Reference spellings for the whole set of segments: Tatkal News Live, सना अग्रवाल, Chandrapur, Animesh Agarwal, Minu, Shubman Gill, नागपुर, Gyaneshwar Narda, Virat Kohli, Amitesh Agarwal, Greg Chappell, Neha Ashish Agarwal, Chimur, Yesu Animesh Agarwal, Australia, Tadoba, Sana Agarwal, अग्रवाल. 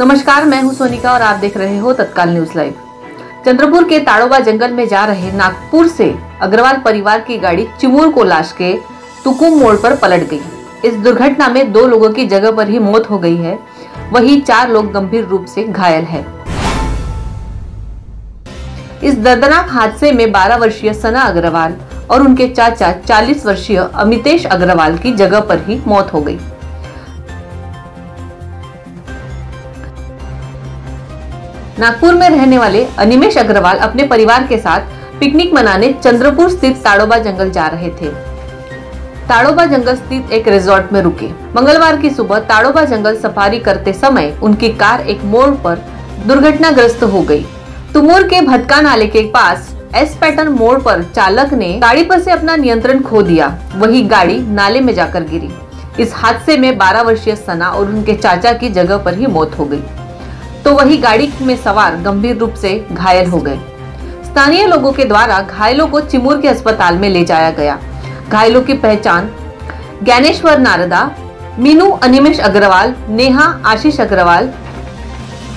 नमस्कार, मैं हूं सोनिका और आप देख रहे हो तत्काल न्यूज लाइव। चंद्रपुर के ताड़ोबा जंगल में जा रहे नागपुर से अग्रवाल परिवार की गाड़ी चिमूर को लाश के तुकुम मोड़ पर पलट गई। इस दुर्घटना में 2 लोगों की जगह पर ही मौत हो गई है, वहीं 4 लोग गंभीर रूप से घायल हैं। इस दर्दनाक हादसे में 12 वर्षीय सना अग्रवाल और उनके चाचा 40 वर्षीय अमितेश अग्रवाल की जगह पर ही मौत हो गई। नागपुर में रहने वाले अनिमेश अग्रवाल अपने परिवार के साथ पिकनिक मनाने चंद्रपुर स्थित ताड़ोबा जंगल जा रहे थे। ताड़ोबा जंगल स्थित एक रिजॉर्ट में रुके। मंगलवार की सुबह ताड़ोबा जंगल सफारी करते समय उनकी कार एक मोड़ पर दुर्घटनाग्रस्त हो गई। तुमूर के भटका नाले के पास एस पैटर्न मोड़ पर चालक ने गाड़ी पर से अपना नियंत्रण खो दिया, वही गाड़ी नाले में जाकर गिरी। इस हादसे में 12 वर्षीय सना और उनके चाचा की जगह पर ही मौत हो गई, तो वही गाड़ी में सवार गंभीर रूप से घायल हो गए। स्थानीय लोगों के द्वारा घायलों को चिमूर के अस्पताल में ले जाया गया। घायलों की पहचान ज्ञानेश्वर नारदा, मीनू अनिमेश अग्रवाल, नेहा आशीष अग्रवाल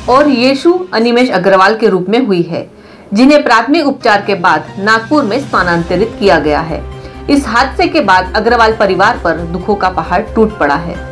और येशु अनिमेश अग्रवाल के रूप में हुई है, जिन्हें प्राथमिक उपचार के बाद नागपुर में स्थानांतरित किया गया है। इस हादसे के बाद अग्रवाल परिवार पर दुखों का पहाड़ टूट पड़ा है।